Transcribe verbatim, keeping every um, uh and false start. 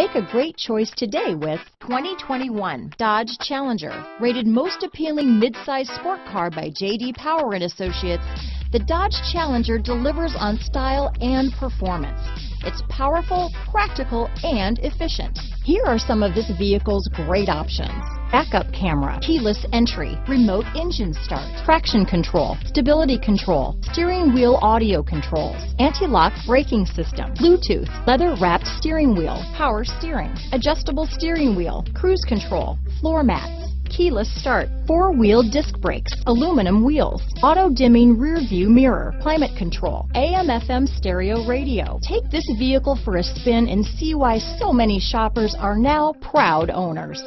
Make a great choice today with twenty twenty-one Dodge Challenger. Rated most appealing mid-size sport car by J D Power and Associates, the Dodge Challenger delivers on style and performance. It's powerful, practical, and efficient. Here are some of this vehicle's great options: backup camera, keyless entry, remote engine start, traction control, stability control, steering wheel audio controls, anti-lock braking system, Bluetooth, leather-wrapped steering wheel, power steering, adjustable steering wheel, cruise control, floor mats, keyless start, four-wheel disc brakes, aluminum wheels, auto-dimming rear-view mirror, climate control, A M F M stereo radio. Take this vehicle for a spin and see why so many shoppers are now proud owners.